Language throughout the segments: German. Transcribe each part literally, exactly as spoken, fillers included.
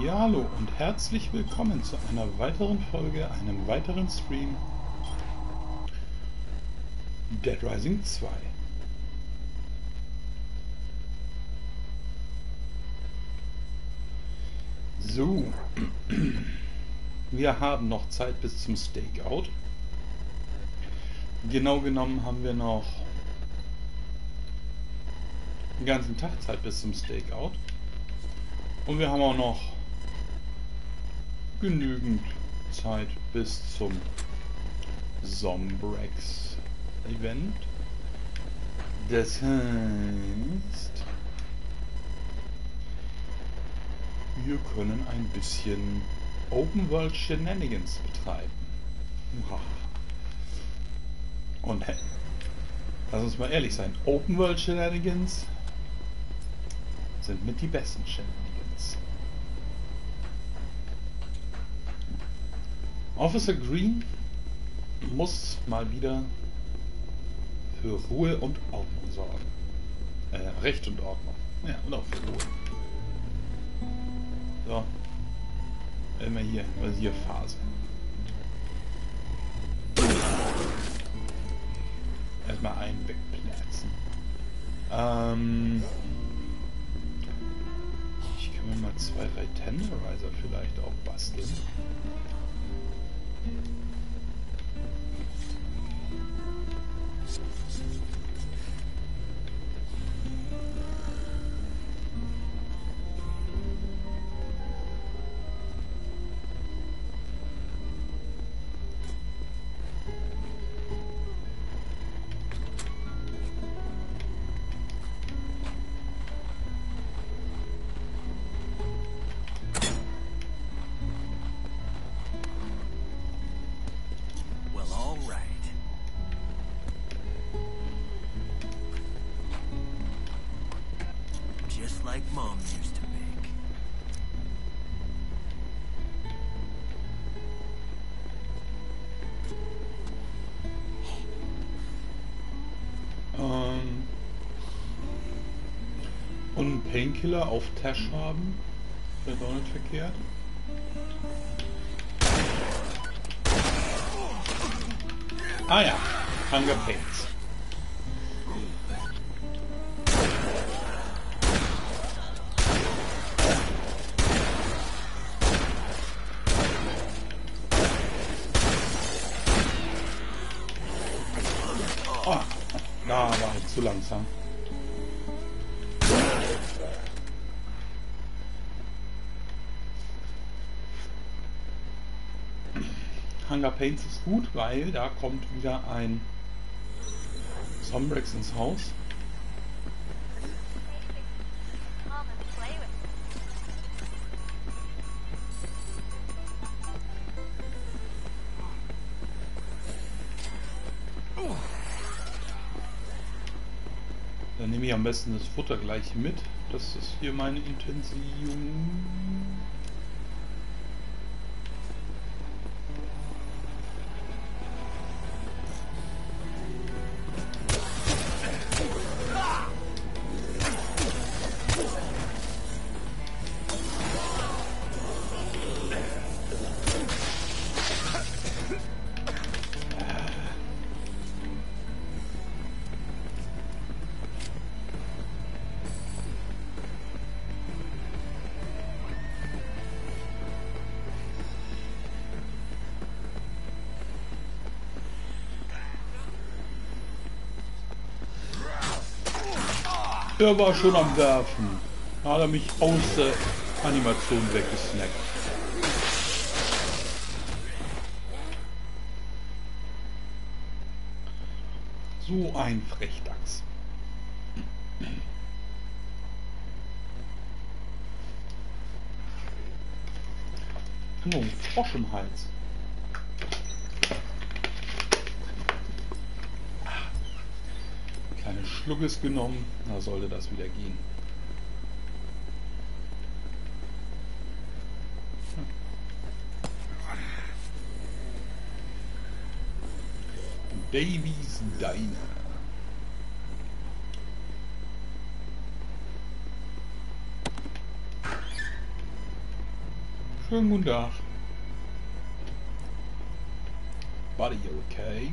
Ja, hallo und herzlich willkommen zu einer weiteren Folge, einem weiteren Stream Dead Rising zwei. So, wir haben noch Zeit bis zum Stakeout. Genau genommen haben wir noch den ganzen Tag Zeit bis zum Stakeout. Und wir haben auch noch genügend Zeit bis zum Zombrex Event. Das heißt, wir können ein bisschen Open World Shenanigans betreiben. Und hey, lass uns mal ehrlich sein, Open World Shenanigans sind mit die besten Shenanigans. Officer Green muss mal wieder für Ruhe und Ordnung sorgen. Äh, Recht und Ordnung. Ja, und auch für Ruhe. So. Immer hier, Rasierphase. Erstmal einen wegplatzen. Ähm. Ich kann mir mal zwei, drei Tenderizer vielleicht auch basteln. Painkiller auf Tash haben, wäre auch nicht verkehrt. Ah ja, Hunger Pains. Oh, da war ich zu langsam. Hunger Pains ist gut, weil da kommt wieder ein Zombrex ins Haus. Dann nehme ich am besten das Futter gleich mit. Das ist hier meine Intention. Der war schon am Werfen. Da hat er mich aus der Animation weggesnackt. So ein Frechdachs. Oh, Frosch im Hals. Kleine Schluckes genommen, da sollte das wieder gehen. Hm. Babys Diner. Schönen guten Tag. Buddy, you okay?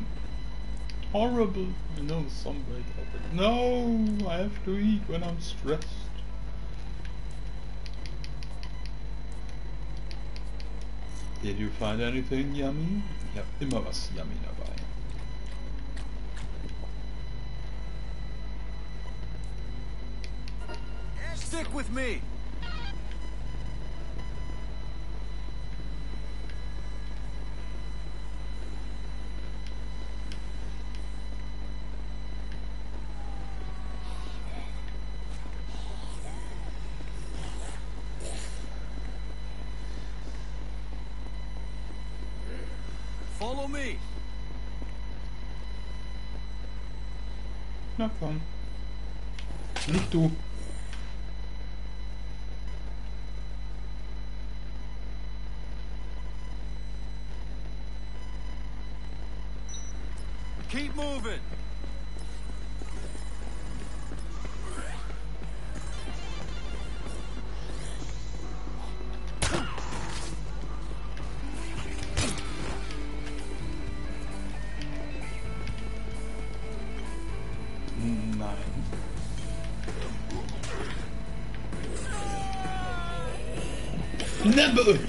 Horrible. No, Zombrex. No, I have to eat when I'm stressed. Did you find anything yummy? Ich habe immer was yummy dabei. Stick with me. Follow me. Na komm. Nicht du. Keep moving.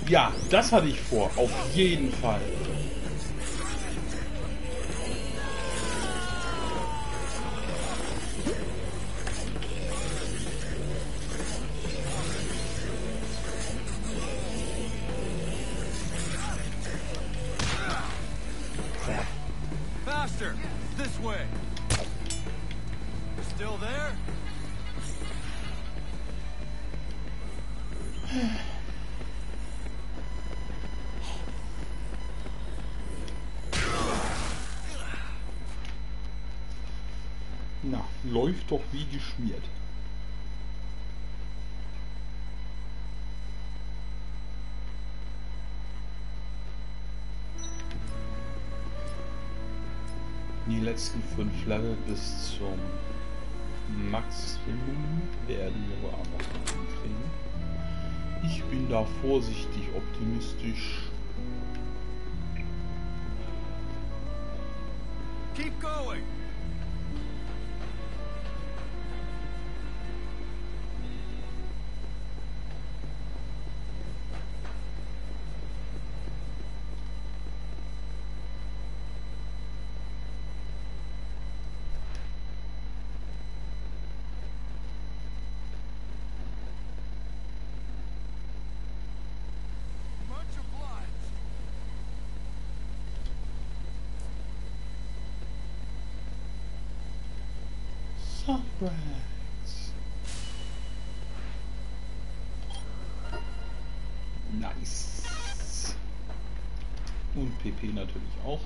Ja, das hatte ich vor, auf jeden Fall. Faster, this way. Still there? Läuft doch wie geschmiert. Die letzten fünf Level bis zum Maximum werden wir aber noch hinkriegen. Ich bin da vorsichtig optimistisch. Keep going. Nice. Und P P natürlich auch.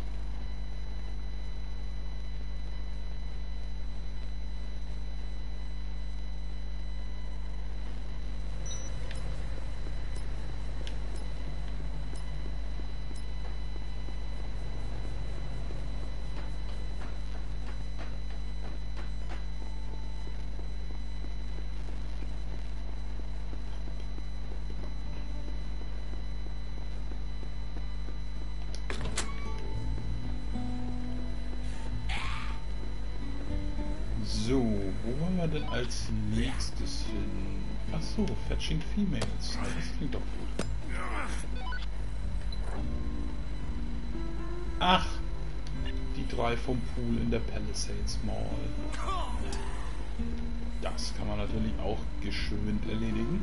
So, wo wollen wir denn als nächstes hin? Achso, Fetching Females. Das klingt doch gut. Ach, die drei vom Pool in der Palisades Mall. Das kann man natürlich auch geschwind erledigen.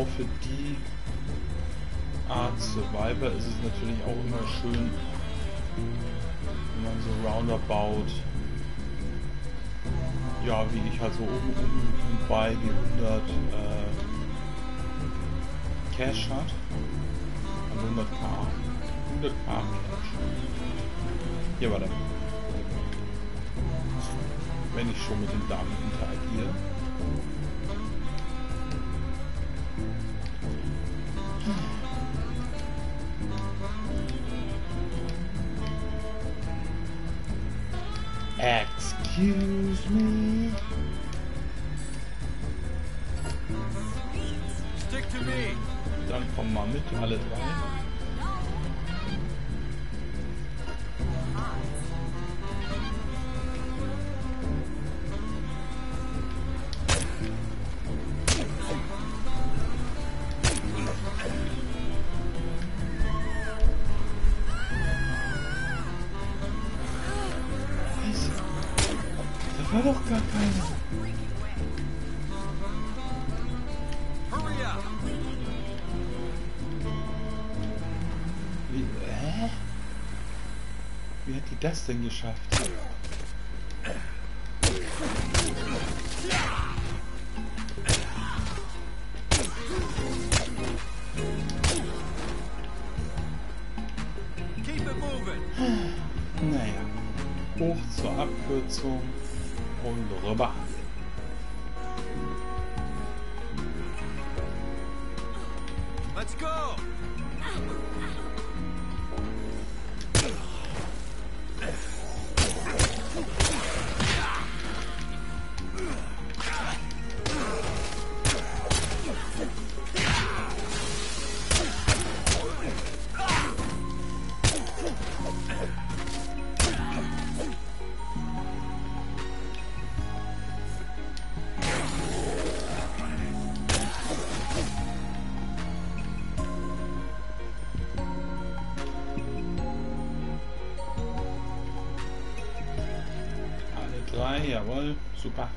auch für die Art Survivor ist es natürlich auch immer schön, wenn man so roundabout, ja, wie ich halt so oben, oben und bei die hundert äh, Cash hat. Also hunderttausend. hunderttausend Cash. Hier war der. Wenn ich schon mit den Damen interagiere. Excuse me. Stick to me. Dann kommen wir mit, alle drei. Das denn geschafft? Keep it moving. Naja, hoch zur Abkürzung und rüber. Let's go. Jawohl, super.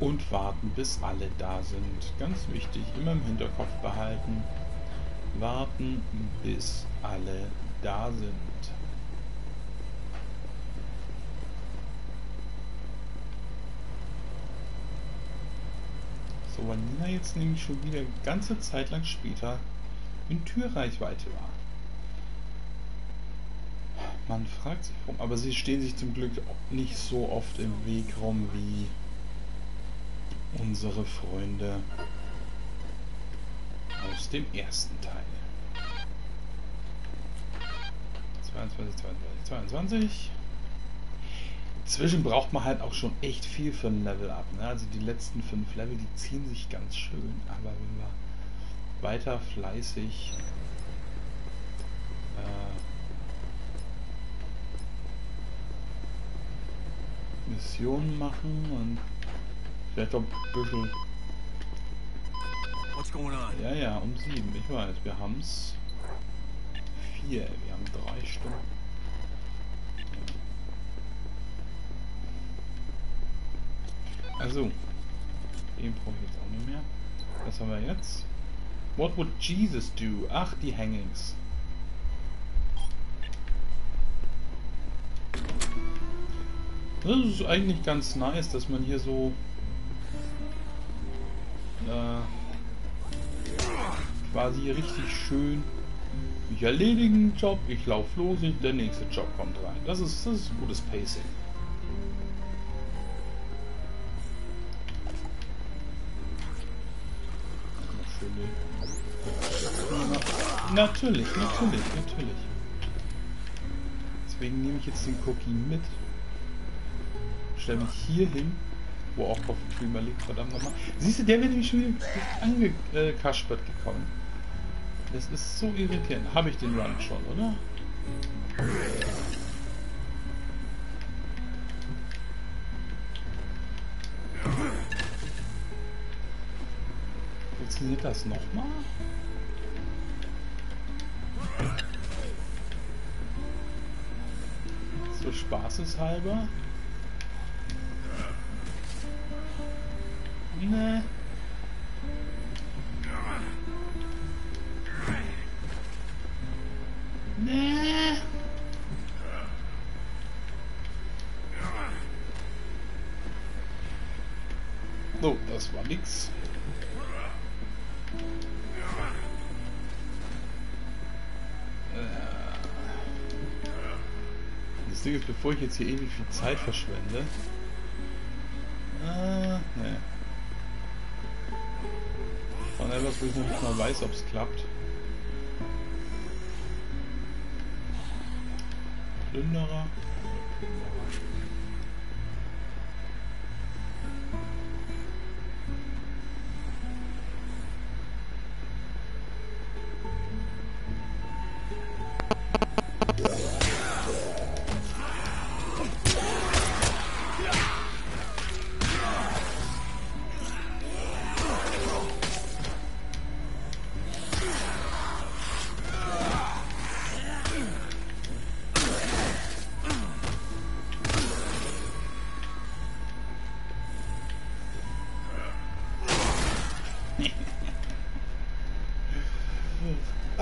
Und warten, bis alle da sind. Ganz wichtig, immer im Hinterkopf behalten. Warten, bis alle da sind. So, weil Nina jetzt nämlich schon wieder eine ganze Zeit lang später in Türreichweite war. Man fragt sich warum, aber sie stehen sich zum Glück nicht so oft im Weg rum wie unsere Freunde aus dem ersten Teil. zweiundzwanzig, zweiundzwanzig, zweiundzwanzig. Inzwischen braucht man halt auch schon echt viel für ein Level up. Ne? Also die letzten fünf Level, die ziehen sich ganz schön. Aber wenn wir weiter fleißig äh, Missionen machen und vielleicht auch ein bisschen. Ja, ja, um sieben. Ich weiß, wir haben es. Vier. Wir haben drei Stunden. Also. Den brauche ich jetzt auch nicht mehr. Was haben wir jetzt? What would Jesus do? Ach, die Hangings. Das ist eigentlich ganz nice, dass man hier so quasi richtig schön, ich erledige einen Job, ich laufe los, der nächste Job kommt rein. Das ist, das ist gutes Pacing. Natürlich, natürlich, natürlich. Deswegen nehme ich jetzt den Cookie mit. Stelle mich hier hin, wo auch Coffee Creamer liegt, verdammt nochmal. Siehst du, der wird nämlich schon angekaspert äh, gekommen. Das ist so irritierend. Habe ich den Run schon, oder? Funktioniert das nochmal? So spaßeshalber. Ne. Nee. So, das war nix. Das Ding ist, bevor ich jetzt hier ewig viel Zeit verschwende. Ah, ne. Von etwas, wo ich noch nicht mal weiß, ob es klappt. Plünderer.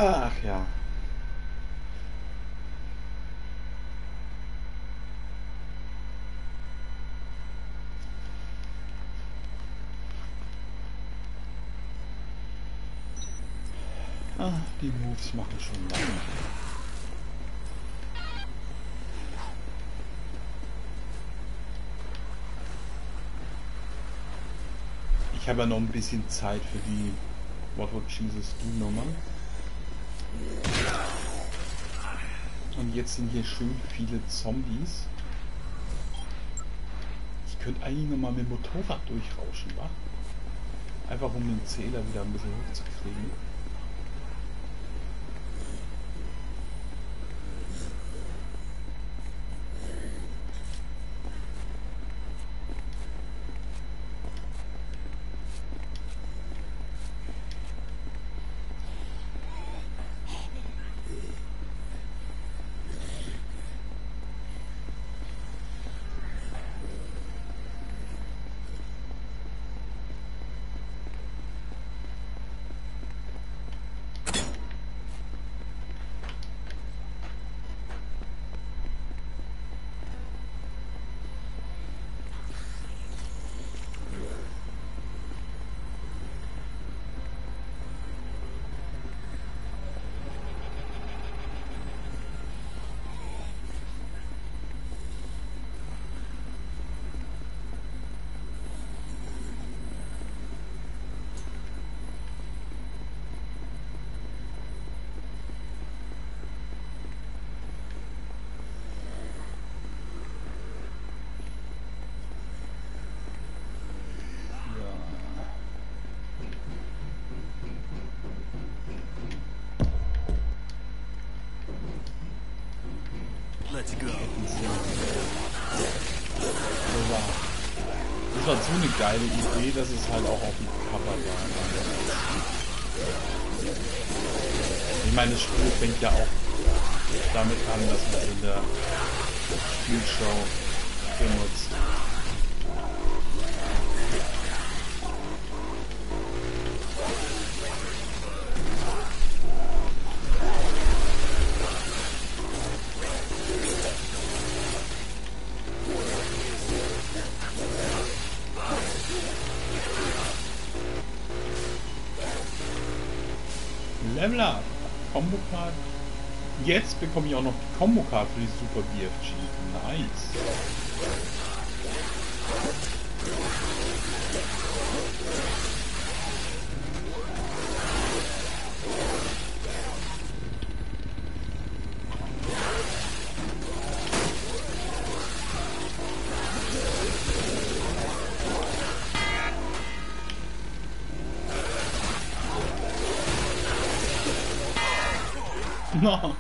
Ach ja. Ah, die Moves machen schon lange. Ich habe ja noch ein bisschen Zeit für die What Would Jesus Do Nummer. Und jetzt sind hier schön viele Zombies. Ich könnte eigentlich nochmal mit dem Motorrad durchrauschen, wa? Einfach um den Zähler wieder ein bisschen hochzukriegen. Let's go. Das war so eine geile Idee, dass es halt auch auf dem Cover war. Ich meine, das Spiel fängt ja auch damit an, dass man in der Spielshow benutzt. Combo-Card. Jetzt bekomme ich auch noch die Combo-Card für die Super B F G. Nice. No.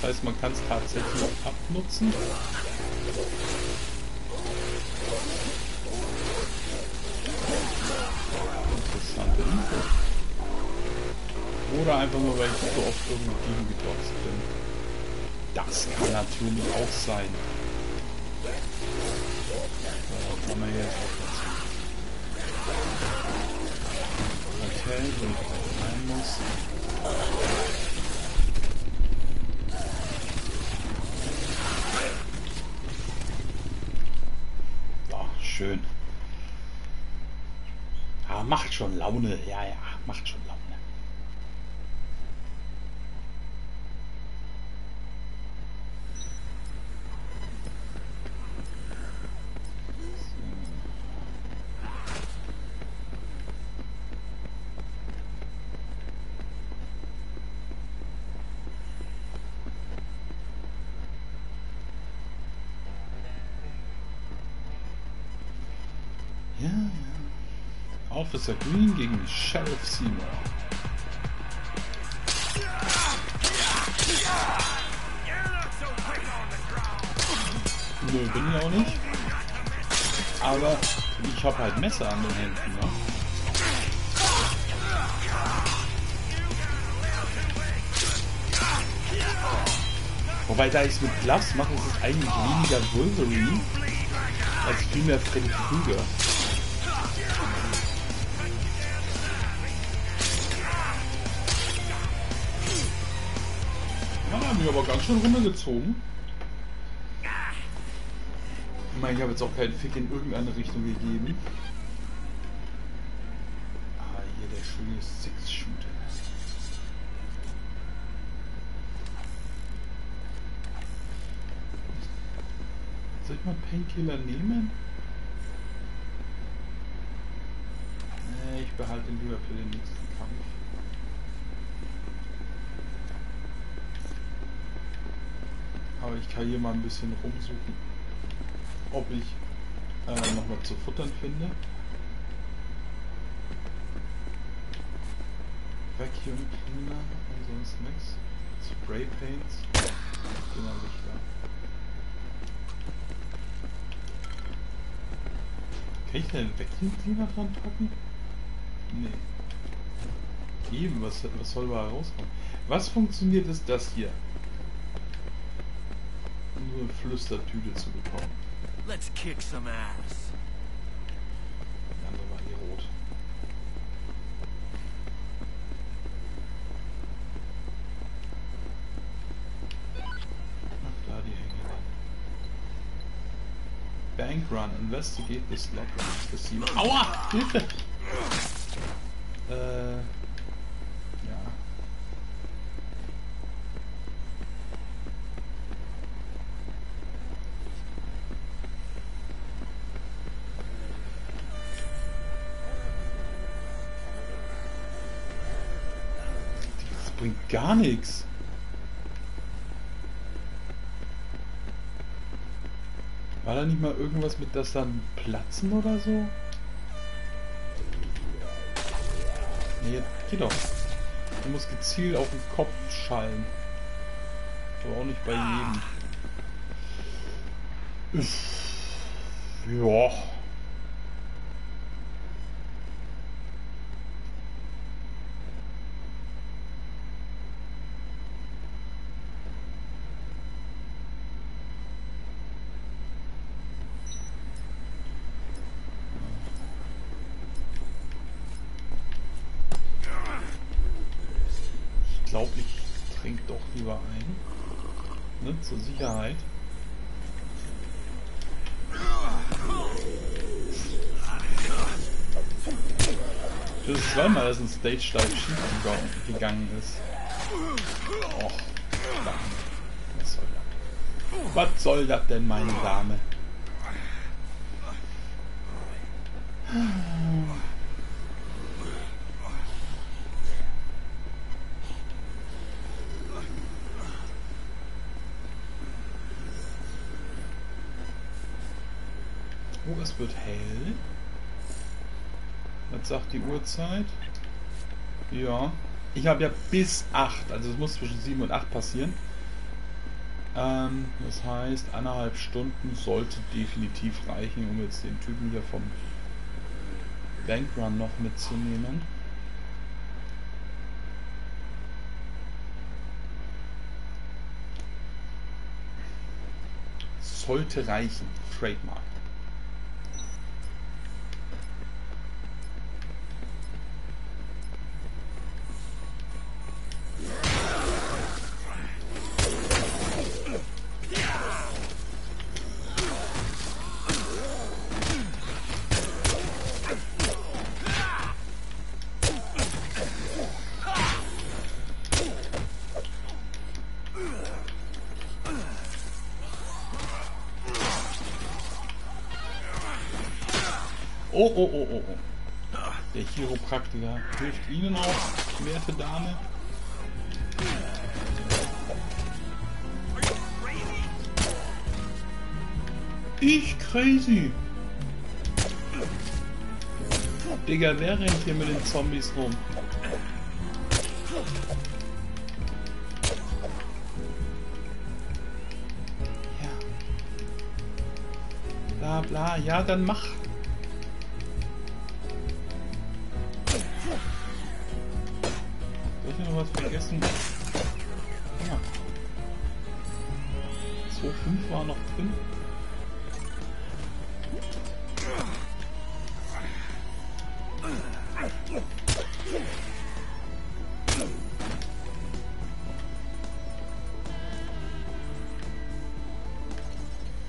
Das heißt, man kann es tatsächlich abnutzen. Interessante Info. Oder einfach nur, weil ich so oft irgendwo gegen gedotzt bin. Das kann natürlich auch sein. So, kommen wir jetzt auf das. Okay, so ich rein muss. Schön. Ah, macht schon Laune. Ja, ja, macht schon Laune. Officer Green gegen Sheriff Seymour. Nö, bin ich auch nicht. Aber ich habe halt Messer an den Händen, ne? Wobei, da ich es mit Gloves mache, ist es eigentlich weniger Wolverine als vielmehr Freddy Krüger. Aber ganz schön runtergezogen. Ich meine, ich habe jetzt auch keinen Fick in irgendeine Richtung gegeben. Ah, hier der schöne Six-Shooter. Soll ich mal Painkiller nehmen? Nee, ich behalte ihn lieber für den nächsten Kampf. Aber ich kann hier mal ein bisschen rumsuchen, ob ich äh, noch was zu futtern finde. Vacuum Cleaner, sonst nichts. Spray Paints, den habe ich da. Kann ich da einen Vacuum Cleaner dran packen? Nee. Eben, was, was soll da rauskommen? Was funktioniert, ist das hier. Nur Flüstertüte zu bekommen. Let's kick some ass. Die andere war hier rot. Ach, da die hängen dann. Bankrun, investigate the slot casino. Aua! Hilfe! äh. bringt gar nichts. War da nicht mal irgendwas mit, das dann platzen oder so? Nee, geht doch. Du musst gezielt auf den Kopf schallen. Aber auch nicht bei jedem. Ja. Ich glaube, ich trinke doch lieber ein. Ne, zur Sicherheit. Das ist zweimal, dass ein Stage-Dive schief gegangen ist. Och, was soll das? Was soll das denn, meine Dame? Oh, es wird hell. Was sagt die Uhrzeit? Ja. Ich habe ja bis acht, also es muss zwischen sieben und acht passieren. Ähm, das heißt, eineinhalb Stunden sollte definitiv reichen, um jetzt den Typen hier vom Bankrun noch mitzunehmen. Sollte reichen. Trademark. Oh, oh, oh, oh, oh. Der Chiropraktiker hilft Ihnen auch, werte Dame. Ich crazy. Digga, wer rennt hier mit den Zombies rum? Ja. Bla bla, ja, dann mach. Was vergessen. Ja. zwei Komma fünf war noch drin.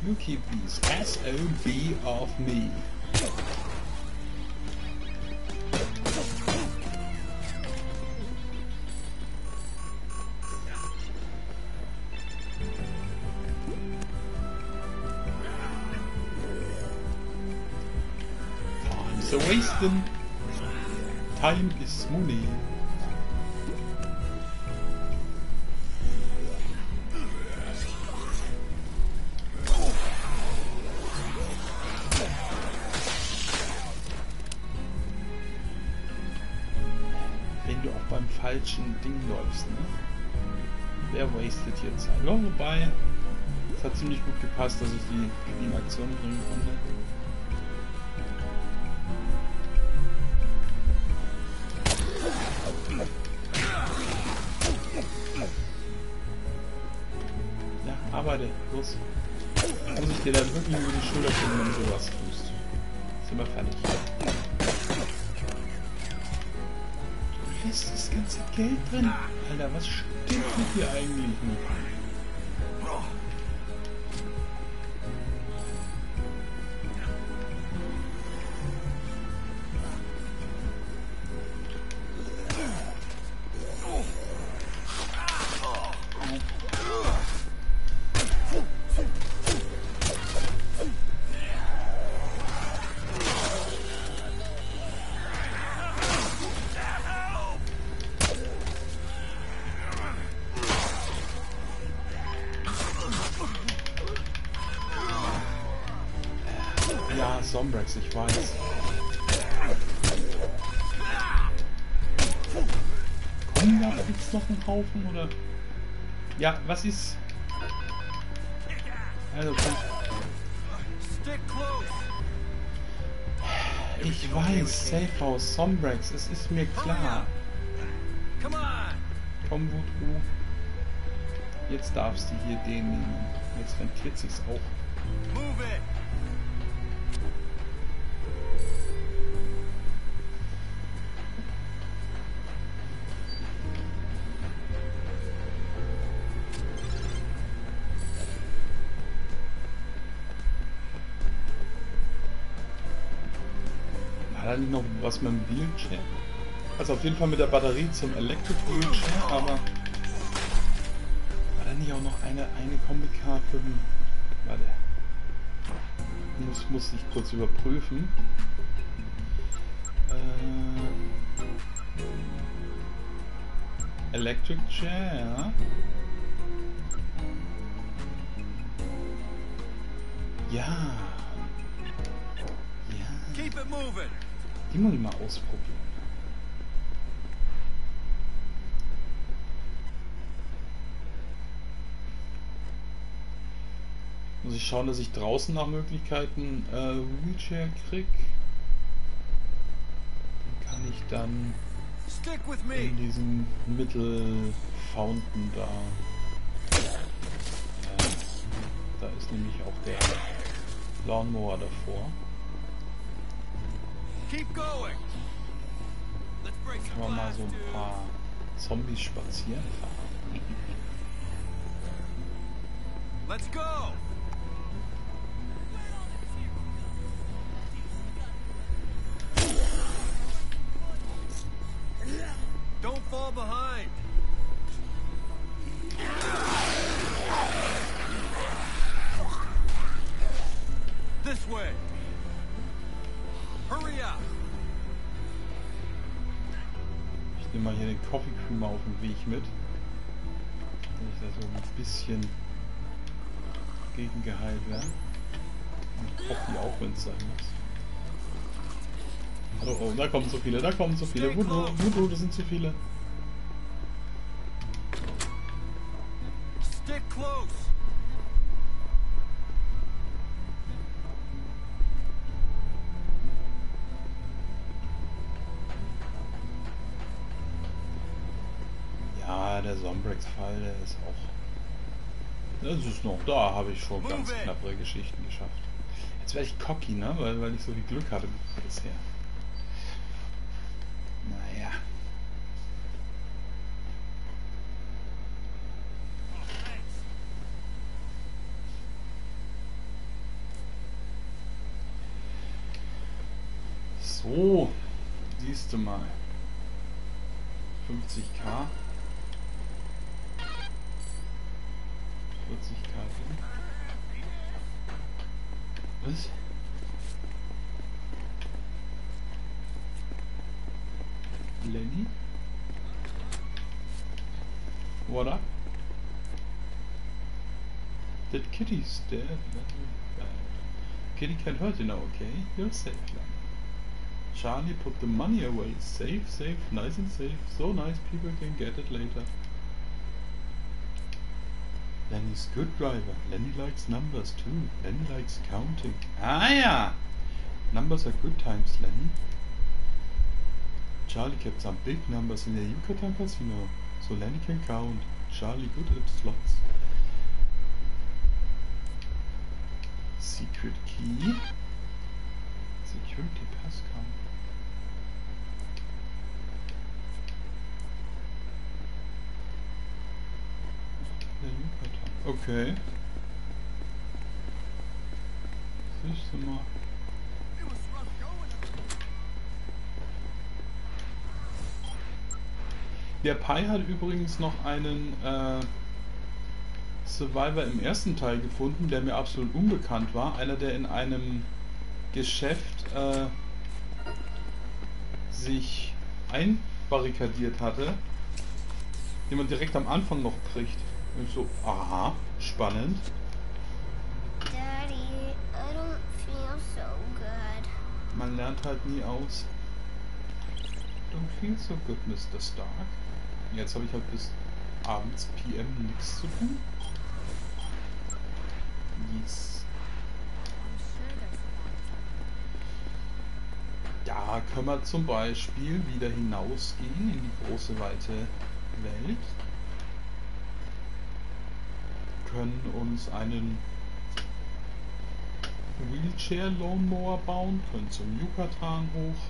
You keep these S O B off me. Wasting time is money. Wenn du auch beim falschen Ding läufst, ne? Wer wastet hier Zeit? Ja, wobei, es hat ziemlich gut gepasst, dass ich die Aktion bringen konnte. Los. Muss ich dir dann wirklich über die Schulter finden, wenn du sowas tust. Sind wir fertig. Du lässt das ganze Geld drin. Alter, was stimmt mit dir eigentlich nicht? Ja, Zombrex, ich weiß. Komm, da gibt's noch einen Haufen, oder? Ja, was ist? Also, komm. Ich weiß, Safehouse, Zombrex, es ist mir klar. Komm, Wutru. Jetzt darfst du hier den nehmen. Jetzt rentiert sich's auch. War da nicht noch was mit dem Wheelchair? Also auf jeden Fall mit der Batterie zum Electric Wheelchair, aber... auch noch eine eine Kombi-Karte für den... Warte. Muss, muss ich kurz überprüfen. Äh, Electric Chair. Ja. Ja. Die muss ich mal ausprobieren. Muss ich schauen, dass ich draußen nach Möglichkeiten äh, Wheelchair krieg. Dann kann ich dann in diesem Mittelfountain da. Äh, da ist nämlich auch der Lawnmower davor. Kann man mal so ein paar Zombies spazieren fahren. Let's go! Ich nehme mal hier den Coffee Creamer auf dem Weg mit, dass ich da so ein bisschen gegengeheilt werde. Und Coffee auch, wenn es sein muss. Oh, oh, da kommen so viele, da kommen so viele. Gut, gut, das sind zu viele. Stick close. Ja, der Zombrex-Fall, der ist auch... Das ist noch da, habe ich schon ganz knappere Geschichten geschafft. Jetzt werde ich cocky, ne? Weil, weil ich so viel Glück hatte bisher. Naja. So, siehst du mal. fünfzig K. vierzig K. Was? Lenny? What up? That kitty's dead. Kitty can't hurt you now, okay? You're safe now. Charlie, put the money away. Safe, safe, nice and safe. So nice people can get it later. Lenny's good driver. Lenny likes numbers too. Lenny likes counting. Ah ja! Numbers are good times, Lenny. Charlie kept some big numbers in the Yucatan Casino, so Lenny can count. Charlie good at slots. Secret key. Security passcode. Okay. Siehst du mal. Der Pi hat übrigens noch einen äh, Survivor im ersten Teil gefunden, der mir absolut unbekannt war. Einer, der in einem Geschäft äh, sich einbarrikadiert hatte, den man direkt am Anfang noch kriegt. Und so, aha, spannend. Daddy, I don't feel so Man lernt halt nie aus. Don't feel so good, Mister Stark. Jetzt habe ich halt bis abends P M nichts zu tun. Yes. Da können wir zum Beispiel wieder hinausgehen in die große, weite Welt. Können uns einen Wheelchair Lawnmower bauen, können zum Yucatan hoch.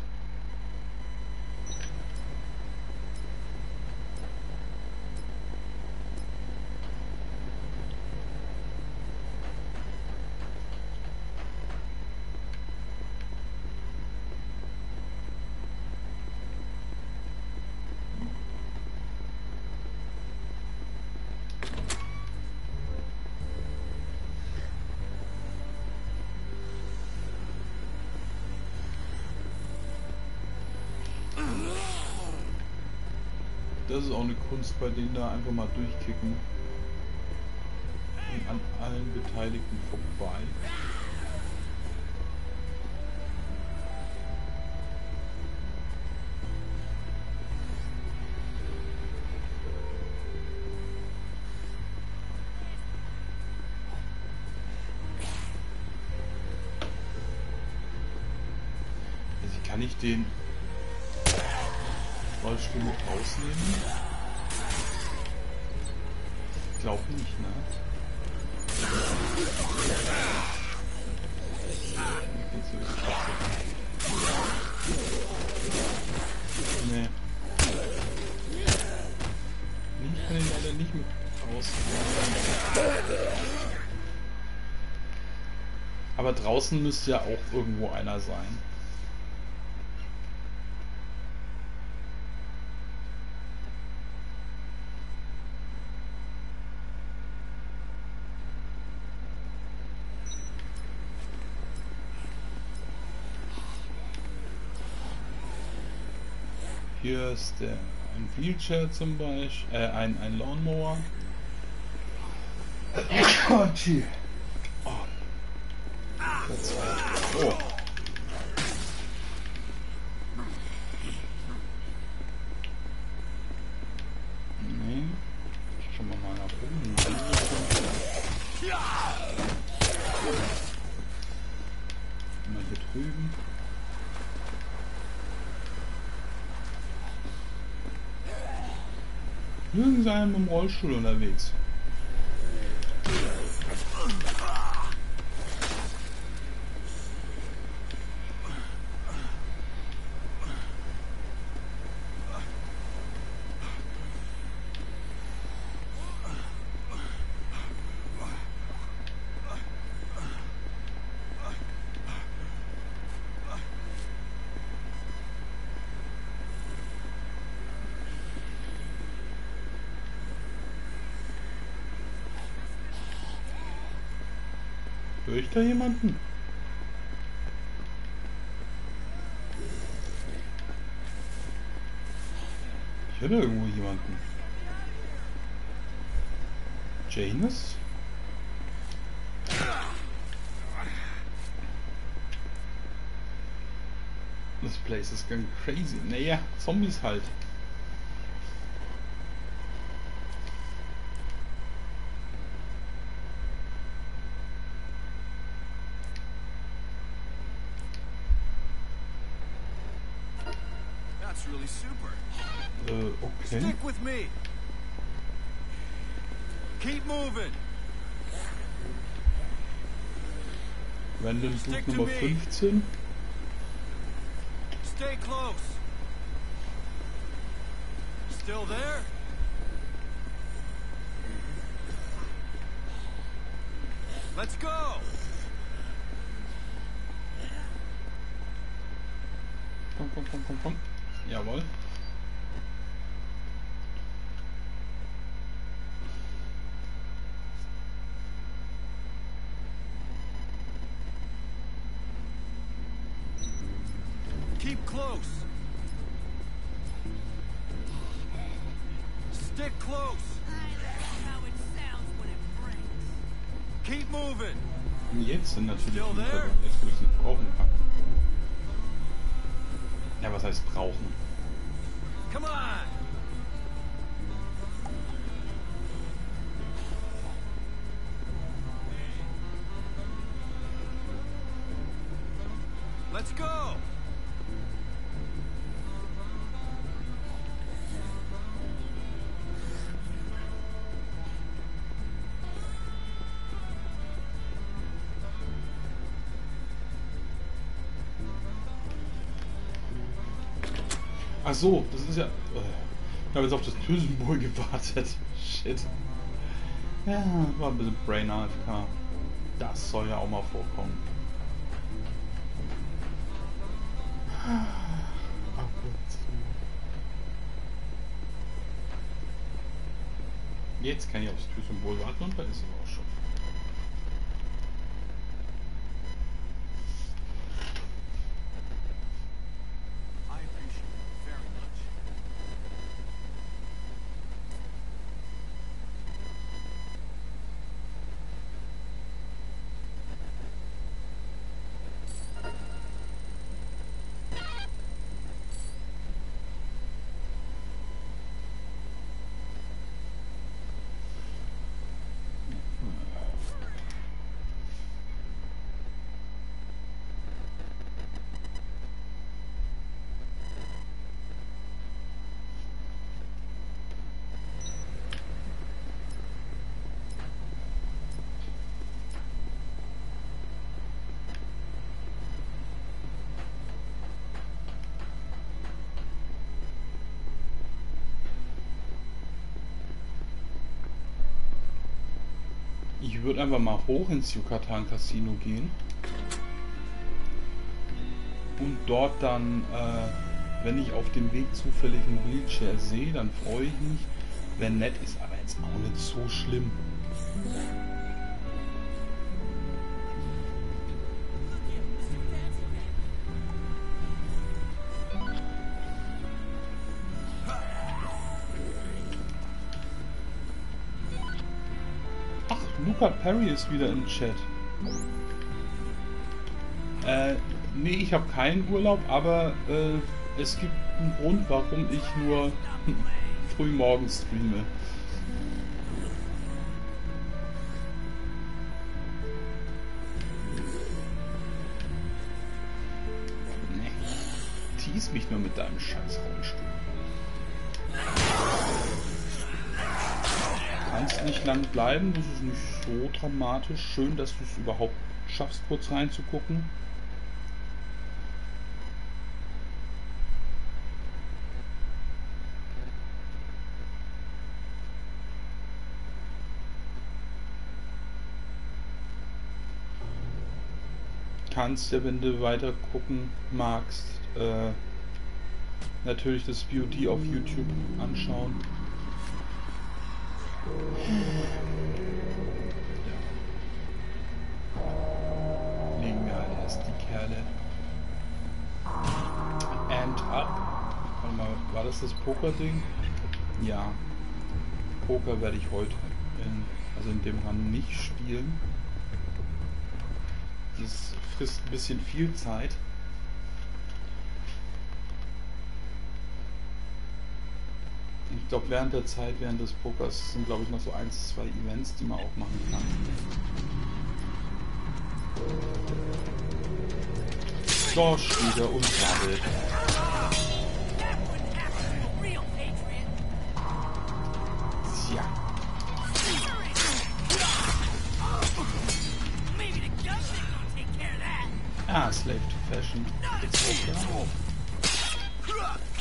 Das ist auch eine Kunst, bei denen da einfach mal durchkicken und an allen Beteiligten vorbei. Also kann ich den Rollstuhl mit rausnehmen? Ich glaube nicht, ne? Ne. Nee, ich kann ihn leider nicht mit rausnehmen. Aber draußen müsste ja auch irgendwo einer sein. Hier ist der, ein Wheelchair zum Beispiel, äh, ein, ein Lawnmower. Oh, gee. Oh. Das war, oh. Nee. Schauen wir mal nach oben. Mal hier drüben. Mögen sein mit dem Rollstuhl unterwegs. Höre ich da jemanden? Ich höre irgendwo jemanden. Janus? This place is going crazy. Naja, Zombies halt. Okay. Stick with me. Keep moving. Random Stick Buch Nummer fünfzehn. Stay close. Still there? Let's go. Komm, komm, komm, komm, komm. Jawohl. Keep close. Stick close. How it sounds when it breaks. Keep moving. Und jetzt sind natürlich die Verwaltungsgrößen brauchen kann. Ja, was heißt brauchen? Come on! Let's go! Ach so, das ist ja... Ich habe jetzt auf das Tür-Symbol gewartet. Shit. Ja, war ein bisschen Brain A F K. Das soll ja auch mal vorkommen. Jetzt kann ich aufs Tür-Symbol warten und dann ist es auch schon. Ich würde einfach mal hoch ins Yucatan Casino gehen und dort dann, äh, wenn ich auf dem Weg zufällig einen Wheelchair sehe, dann freue ich mich. Wenn nett ist, aber jetzt auch nicht so schlimm. Perry ist wieder im Chat. Äh, nee, ich habe keinen Urlaub, aber äh, es gibt einen Grund, warum ich nur früh morgens streame. Nee, tease mich nur mit deinem scheiß Rollstuhl. Kannst nicht lang bleiben, das ist nicht so dramatisch. Schön, dass du es überhaupt schaffst, kurz reinzugucken. Kannst ja, wenn du weiter gucken magst, äh, natürlich das V O D auf YouTube anschauen. Ja. Legen wir halt erst die Kerle. And up. Warte mal, war das das Poker-Ding? Ja. Poker werde ich heute in, also in dem Run nicht spielen. Das frisst ein bisschen viel Zeit. Ich glaube, während der Zeit, während des Pokers sind, glaube ich, noch so eins, zwei Events, die man auch machen kann. Dorsch wieder und Kabel. Tja. Ah, Slave to Fashion. Okay.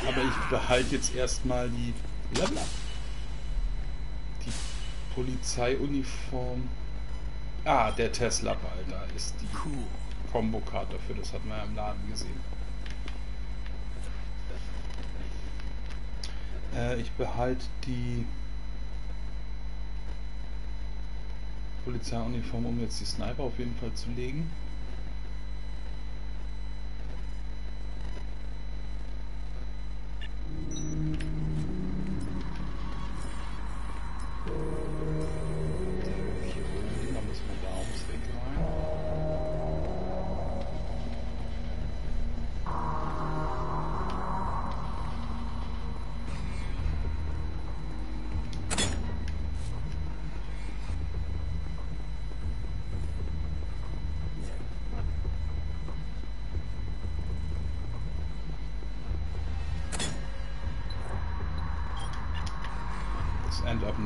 Aber ich behalte jetzt erstmal die Blablabla. Die Polizeiuniform. Ah, der Tesla-Ball, da ist die Combo-Card dafür, das hatten wir ja im Laden gesehen. Äh, ich behalte die Polizeiuniform, um jetzt die Sniper auf jeden Fall zu legen.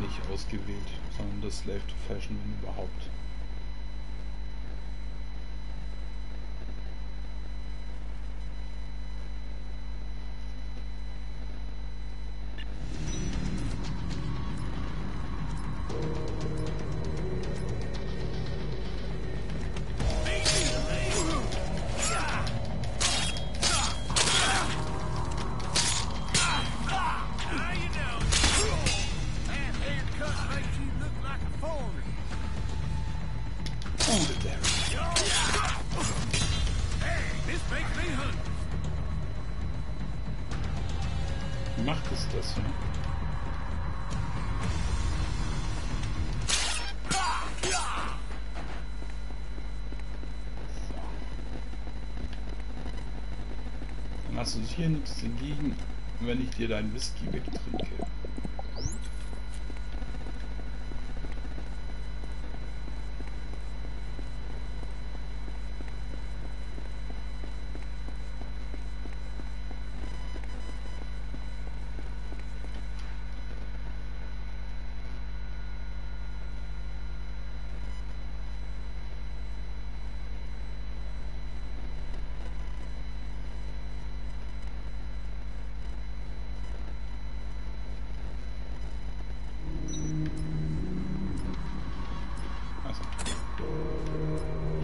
nicht ausgewählt, sondern das Slave to Fashion, wenn überhaupt. Hast du hier nichts dagegen, wenn ich dir deinen Whisky wegtrinke?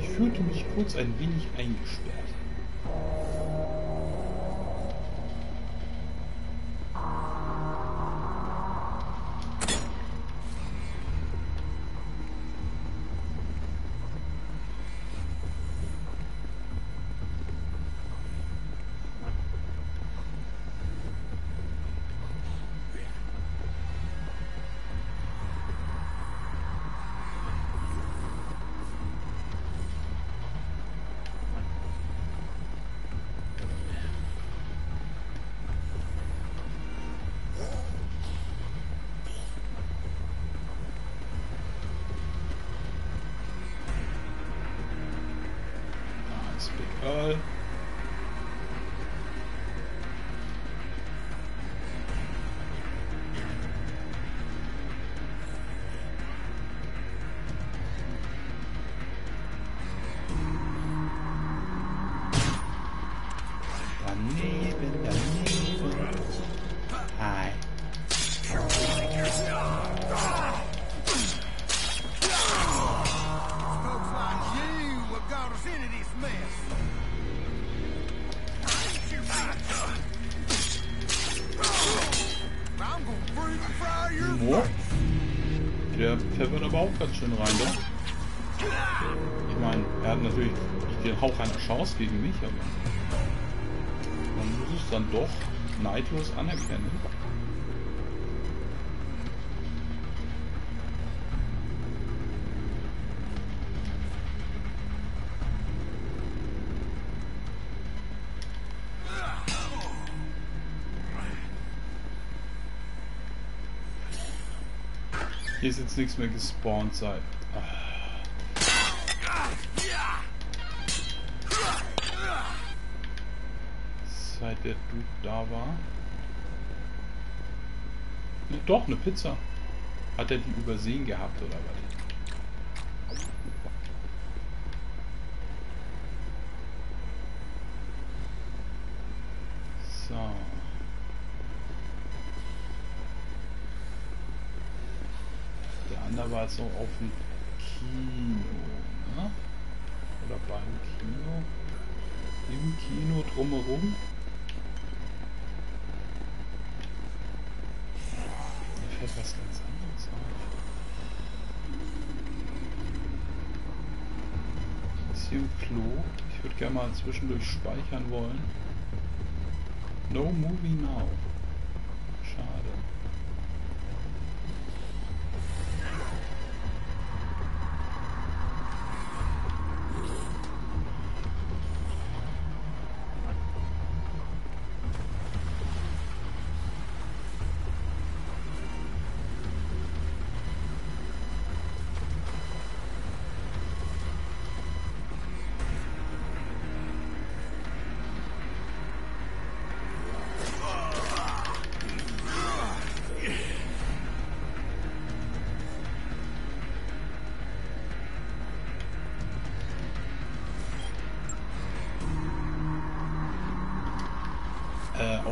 Ich fühlte mich kurz ein wenig eingesperrt. Uh, ganz schön rein, doch. Ich meine, er hat natürlich den Hauch einer Chance gegen mich, aber man muss es dann doch neidlos anerkennen. Hier ist jetzt nichts mehr gespawnt seit. Seit der Dude da war. Ne, doch, eine Pizza. Hat er die übersehen gehabt oder was? War es noch auf dem Kino, ne? Oder beim Kino, im Kino drumherum. Da fällt was ganz anderes auf. Das ist hier im Klo. Ich würde gerne mal zwischendurch speichern wollen. No Movie Now. Schade.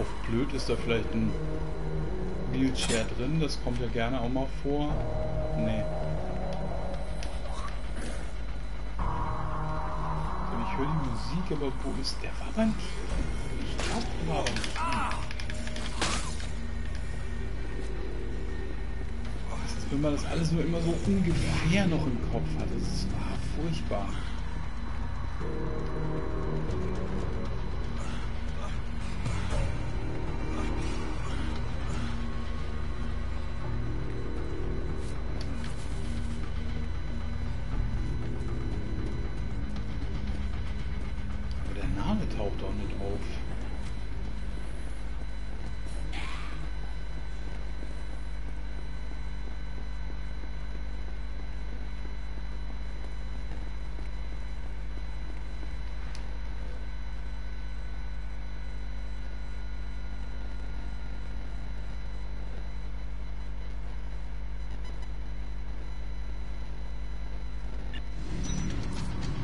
aufblüht, ist da vielleicht ein Wheelchair drin. Das kommt ja gerne auch mal vor. Nee. Ich höre die Musik, aber wo ist der? War beim Kino? Ich glaube, der war beim Kino. Ist, wenn man das alles nur immer so ungefähr noch im Kopf hat, das war furchtbar.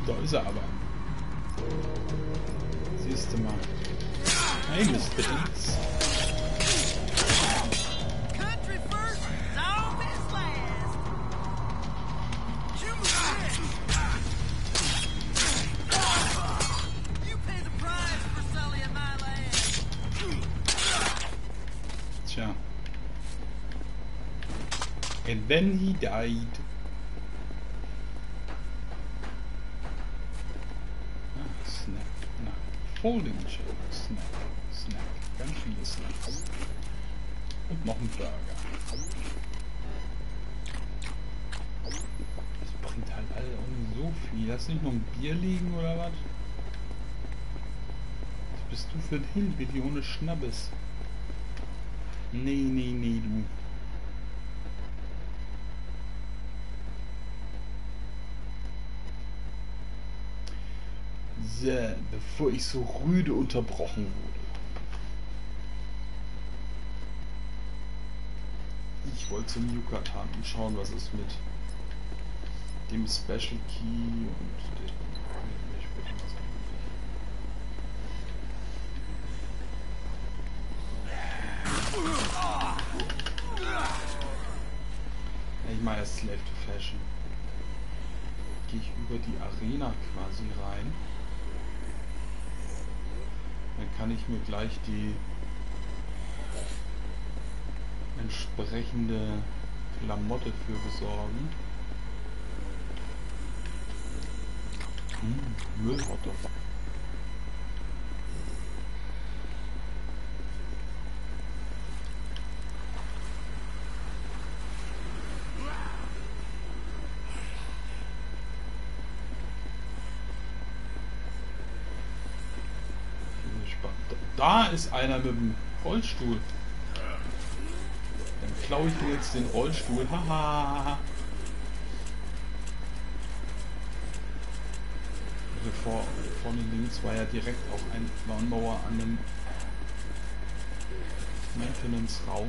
Da ist er aber. Siehst du mal. Nein, das ist der Blitz. Tja. And then he died. Holding Chill, Snack, Snack, ganz viele Snacks. Und noch ein Burger. Das bringt halt alle auch so viel. Lass nicht noch ein Bier liegen oder was? Was bist du für ein Hillbilly ohne Schnabbes? Nee, nee, nee, du. Sehr, bevor ich so rüde unterbrochen wurde. Ich wollte zum Yucatan und schauen, was ist mit dem Special Key und dem... Ich würde mal sagen. Ich mache jetzt Slave to Fashion. Gehe ich über die Arena quasi rein. Dann kann ich mir gleich die entsprechende Klamotte für besorgen. Hm, Müllrotte. Da ist einer mit dem Rollstuhl. Dann klaue ich mir jetzt den Rollstuhl. Haha. Also vor, vorne links war ja direkt auch ein Lawnmower an dem Maintenance-Raum.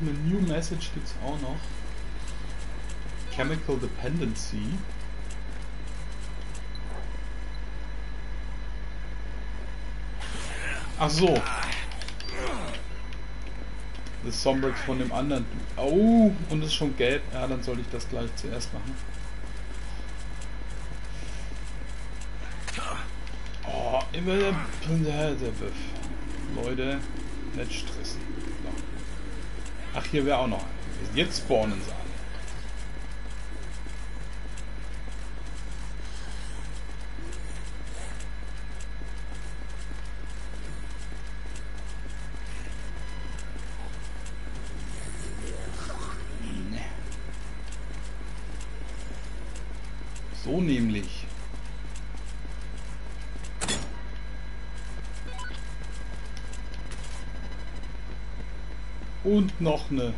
Eine New Message gibt es auch noch. Chemical Dependency. Ach so. Das Zombrex von dem anderen. Oh, und ist schon gelb. Ja, dann soll ich das gleich zuerst machen. Oh, immer der Biff. Leute, nicht stressen. Ach, hier wäre auch noch ein. Jetzt spawnen sie alle. So nämlich. Und noch eine.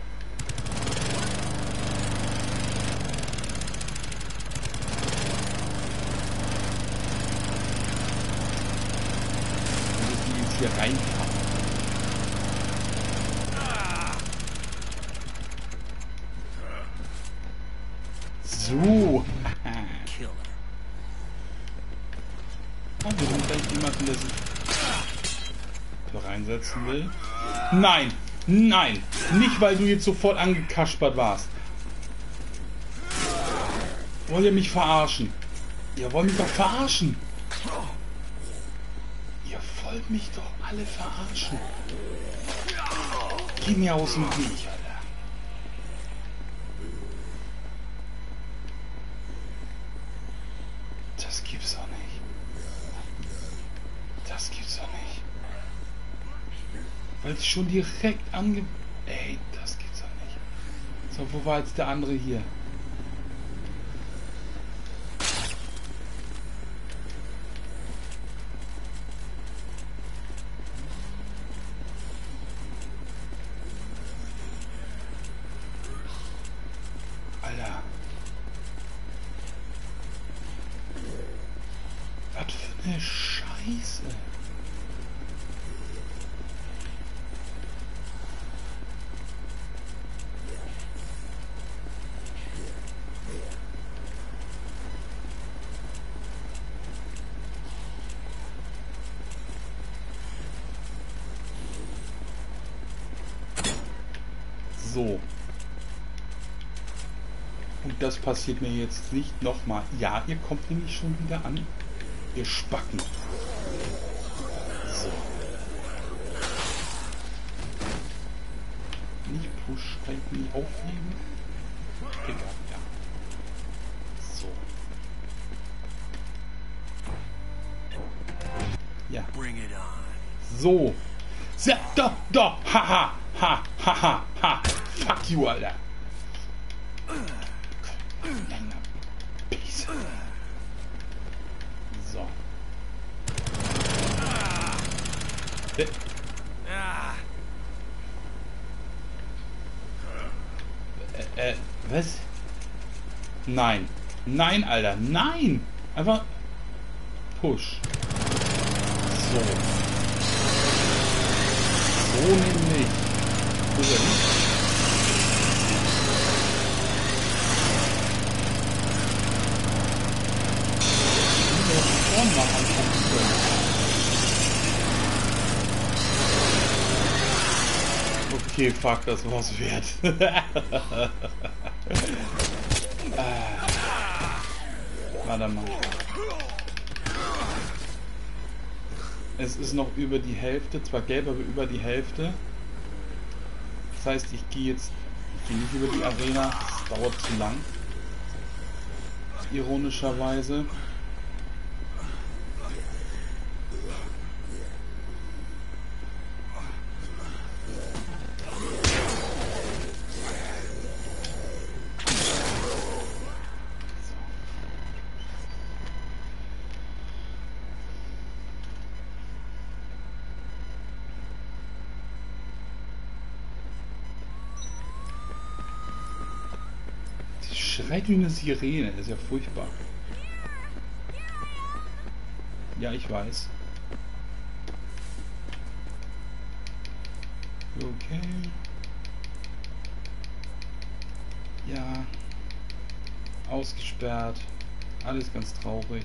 Die jetzt hier reinkamen. noch einsetzen will. Nein! Nein! Nicht, weil du jetzt sofort angekaspert warst. Wollt ihr mich verarschen? Ihr wollt mich doch verarschen! Ihr wollt mich doch alle verarschen! Geh mir aus dem Weg, Alter! Das gibt's doch nicht. Das gibt's doch nicht. Weil es schon direkt ange... Ey, das gibt's doch nicht. So, wo war jetzt der andere hier? So. Und das passiert mir jetzt nicht nochmal. Ja, ihr kommt nämlich schon wieder an. Ihr Spacken. So. Nicht push, nicht aufheben. Egal, ja. So. Ja. So. Ja, da, da. Haha. Ha, ha, ha, ha. Fuck you, Alter. So. Äh, äh, was? Nein. Nein, Alter. Nein. Einfach push. So. So nämlich. So. Machen können. Okay, fuck, das war's wert. Warte mal. Es ist noch über die Hälfte, zwar gelb, aber über die Hälfte. Das heißt, ich gehe jetzt ich geh nicht über die Arena, das dauert zu lang. Ironischerweise. Schreit wie eine Sirene, das ist ja furchtbar. Ja, ich weiß. Okay. Ja. Ausgesperrt. Alles ganz traurig.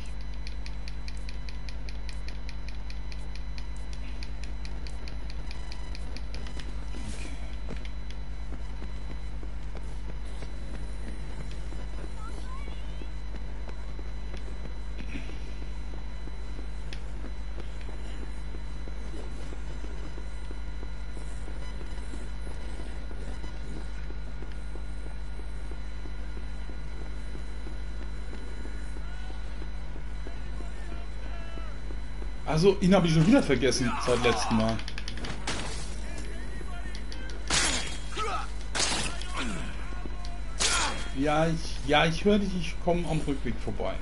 Also, ihn habe ich schon wieder vergessen, seit letztem Mal. Ja, ich, ja, ich höre dich, ich komme am Rückweg vorbei.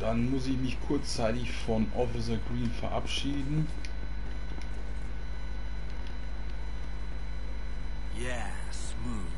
Dann muss ich mich kurzzeitig von Officer Green verabschieden. Yeah, smooth.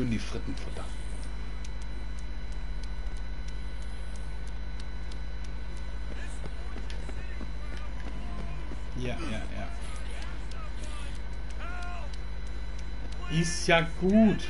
schön die Fritten futtern. Ja, ja, ja. Ist ja gut.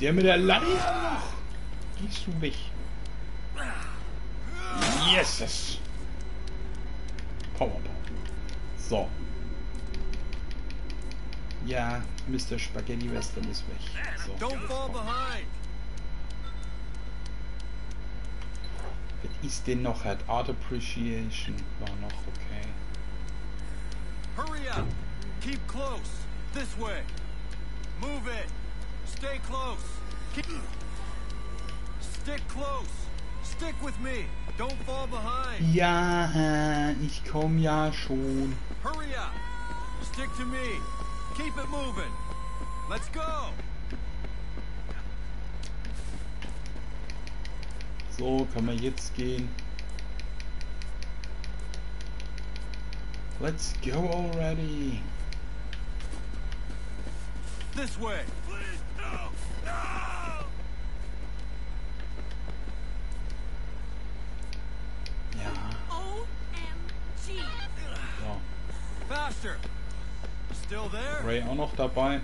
Der mit der Latte? Gehst du weg? Yes! Power, so. Ja, Mister Spaghetti Western ist weg. So. Was ist denn noch? Hat Art Appreciation war noch okay. Hurry up! Keep close! This way! Move it! Stay close. Keep... Stick close. Stick with me. Don't fall behind. Ja, ich komm ja schon. Hurry up. Stick to me. Keep it moving. Let's go. So, kann man jetzt gehen. Let's go already. This way. Ray auch noch dabei.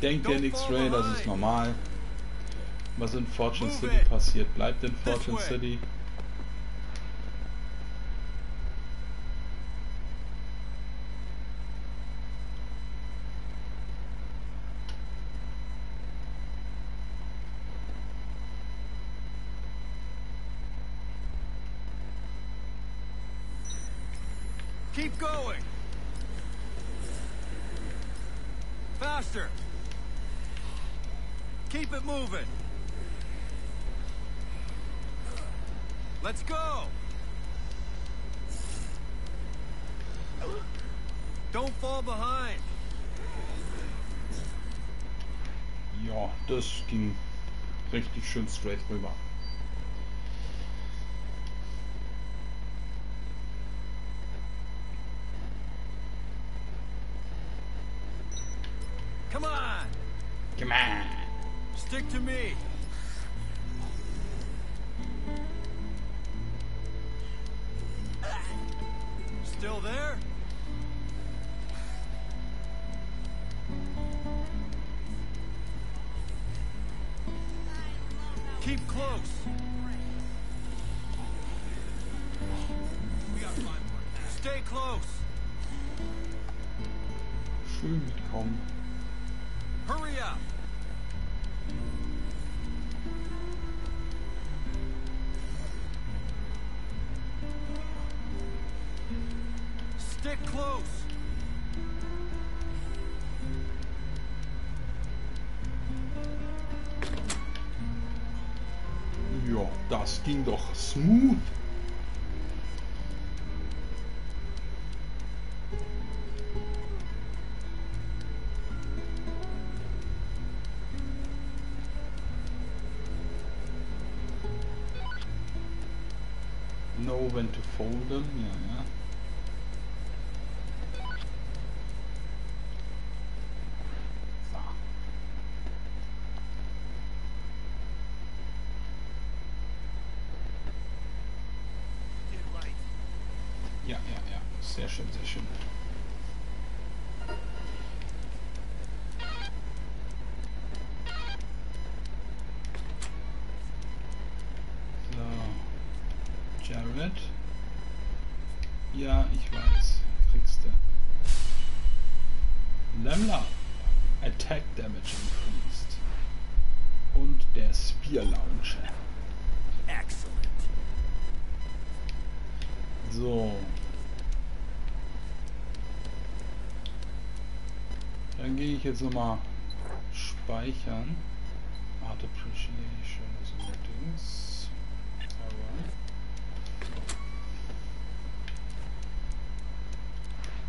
Denkt der nichts, Ray, das ist normal. Was in Fortune City passiert, bleibt in Fortune City. Keep going. Faster. Keep it moving. Let's go. Don't fall behind. Ja, das ging richtig schön straight rüber. Stick to me. Still there? Keep close. Stay close. Schön mitkommen. Hurry up. Stick close. Ja, das ging doch smooth. Know when to fold them, ja, ja. Ja, ja, ja. Sehr schön, sehr schön. So. Jared. Ja, ich weiß. Kriegst du. Lemla. Attack Damage increased. Und der Spear Launcher. Excellent. So. Dann gehe ich jetzt nochmal speichern. Art Appreciation ist allerdings. Alright.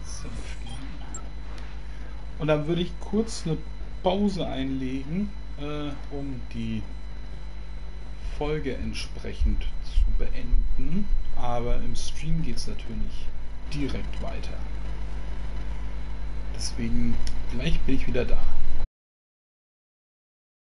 Safe gehen. Und dann würde ich kurz eine Pause einlegen, äh, um die Folge entsprechend zu beenden. Aber im Stream geht es natürlich direkt weiter. Deswegen, gleich bin ich wieder da.